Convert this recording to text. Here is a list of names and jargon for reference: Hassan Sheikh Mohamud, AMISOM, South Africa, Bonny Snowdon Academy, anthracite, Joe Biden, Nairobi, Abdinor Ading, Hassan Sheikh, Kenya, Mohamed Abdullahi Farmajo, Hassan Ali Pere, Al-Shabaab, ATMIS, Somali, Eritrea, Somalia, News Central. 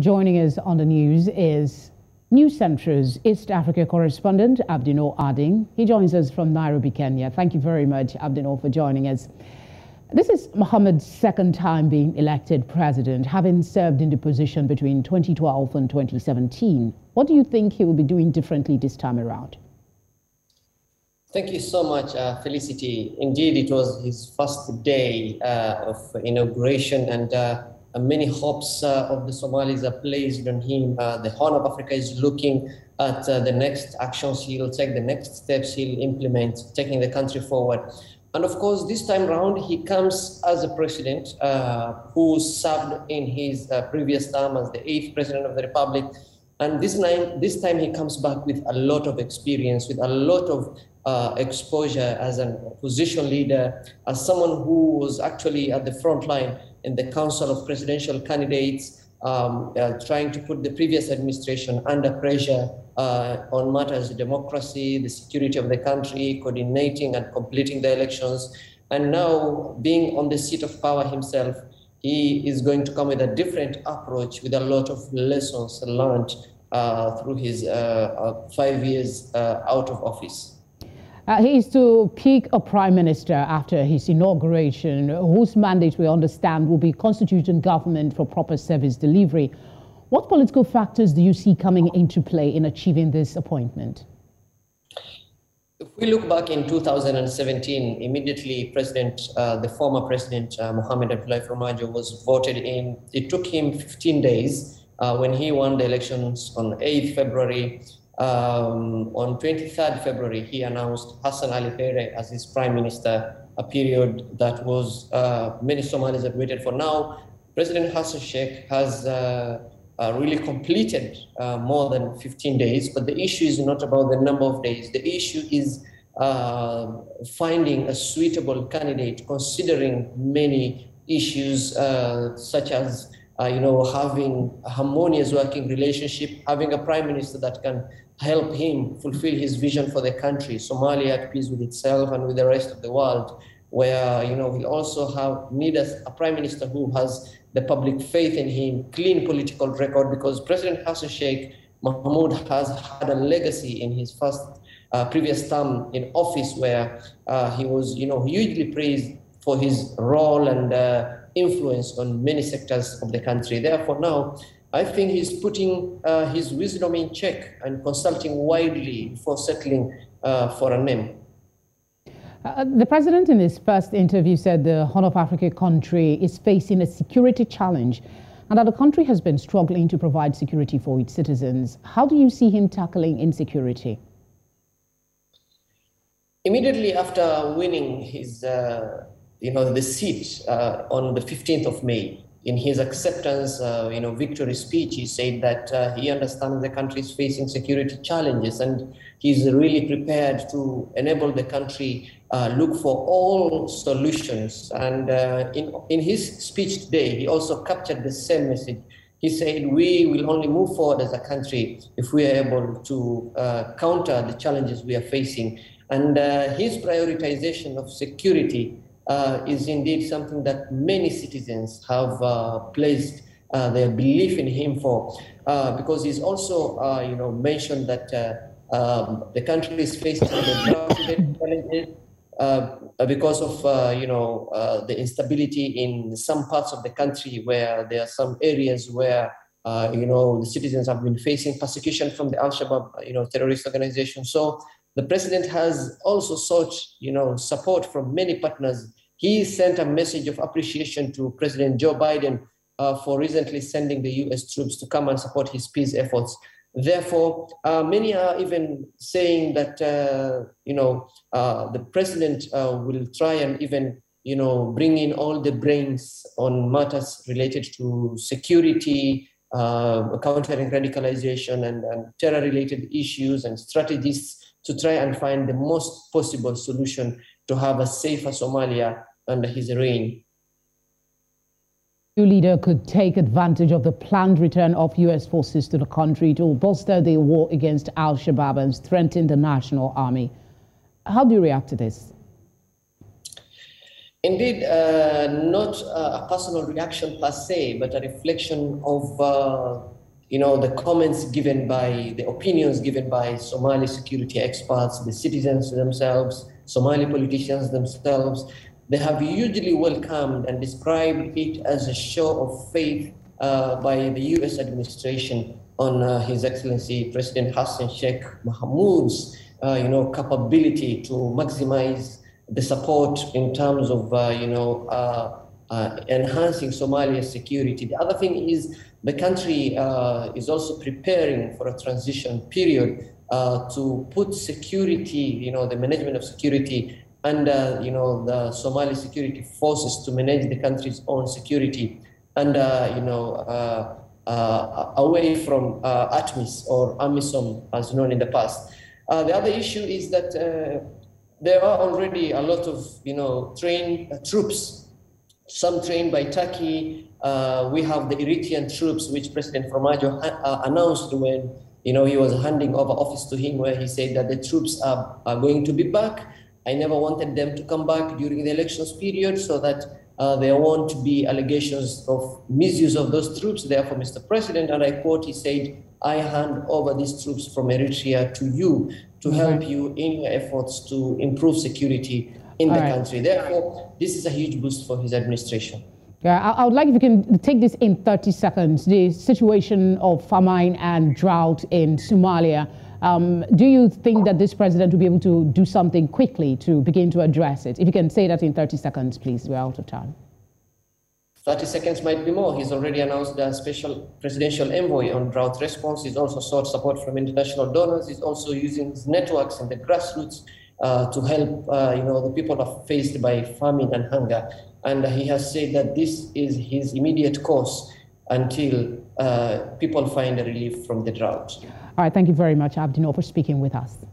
Joining us on the news is News Central's East Africa correspondent, Abdinor Ading. He joins us from Nairobi, Kenya. Thank you very much, Abdinor, for joining us. This is Mohamed's second time being elected president, having served in the position between 2012 and 2017. What do you think he will be doing differently this time around? Thank you so much, Felicity. Indeed, it was his first day of inauguration, and many hopes of the Somalis are placed on him. The Horn of Africa is looking at the next actions he'll take, the next steps he'll implement, taking the country forward. And of course, this time round, he comes as a president who served in his previous term as the 8th president of the Republic. And this time he comes back with a lot of experience, with a lot of exposure as an opposition leader, as someone who was actually at the front line in the Council of Presidential Candidates, trying to put the previous administration under pressure on matters of democracy, the security of the country, coordinating and completing the elections. And now, being on the seat of power himself, he is going to come with a different approach, with a lot of lessons learned through his 5 years out of office. He is to pick a prime minister after his inauguration, whose mandate we understand will be constituting government for proper service delivery. What political factors do you see coming into play in achieving this appointment? If we look back in 2017, immediately the former president, Mohamed Abdullahi Farmajo, was voted in. It took him 15 days when he won the elections on 8th February. On 23rd February, he announced Hassan Ali Pere as his prime minister, a period that was many Somalis had waited for. Now, President Hassan Sheikh has really completed more than 15 days, but the issue is not about the number of days. The issue is finding a suitable candidate, considering many issues such as having a harmonious working relationship, having a prime minister that can help him fulfill his vision for the country, Somalia at peace with itself and with the rest of the world, where, we also need a prime minister who has the public faith in him, clean political record, because President Hassan Sheikh Mohamud has had a legacy in his previous term in office, where he was, hugely praised for his role and influence on many sectors of the country. Therefore, now, I think he's putting his wisdom in check and consulting widely before settling for a name. The president in his first interview said the Horn of Africa country is facing a security challenge and that the country has been struggling to provide security for its citizens. How do you see him tackling insecurity? Immediately after winning his the seat on the 15th of May. In his acceptance, victory speech, he said that he understands the country is facing security challenges, and he's really prepared to enable the country look for all solutions. And in his speech today, he also captured the same message. He said, we will only move forward as a country if we are able to counter the challenges we are facing. And his prioritization of security is indeed something that many citizens have placed their belief in him for, because he's also, mentioned that the country is facing the challenges because of, the instability in some parts of the country, where there are some areas where, the citizens have been facing persecution from the Al-Shabaab, terrorist organization. So the president has also sought, support from many partners. He sent a message of appreciation to President Joe Biden for recently sending the U.S. troops to come and support his peace efforts. Therefore, many are even saying that, the president will try and even, bring in all the brains on matters related to security, countering radicalization and terror-related issues, and strategists to try and find the most possible solution to have a safer Somalia under his reign. Your leader could take advantage of the planned return of U.S. forces to the country to bolster the war against Al-Shabaab and strengthen the national army. How do you react to this? Indeed, not a personal reaction per se, but a reflection of the comments given by, the opinions given by Somali security experts, the citizens themselves, Somali politicians themselves. They have hugely welcomed and described it as a show of faith by the U.S. administration on His Excellency President Hassan Sheikh Mohamud's capability to maximize the support in terms of enhancing Somalia's security. The other thing is the country is also preparing for a transition period to put security, the management of security under the Somali security forces to manage the country's own security, and away from ATMIS or AMISOM as known in the past. The other issue is that there are already a lot of trained troops, some trained by Turkey. We have the Eritrean troops, which President Farmajo announced when he was handing over office to him, where he said that the troops are going to be back. I never wanted them to come back during the elections period so that there won't be allegations of misuse of those troops. Therefore, Mr. President, and I quote, he said, "I hand over these troops from Eritrea to you to help you in your efforts to improve security in the country." Therefore, this is a huge boost for his administration. Yeah, I would like if you can take this in 30 seconds, the situation of famine and drought in Somalia. Do you think that this president will be able to do something quickly to begin to address it? If you can say that in 30 seconds, please, we're out of time. 30 seconds might be more. He's already announced a special presidential envoy on drought response. He's also sought support from international donors. He's also using his networks in the grassroots to help the people faced by famine and hunger. And he has said that this is his immediate course until people find a relief from the drought. All right, thank you very much, Abdinor, for speaking with us.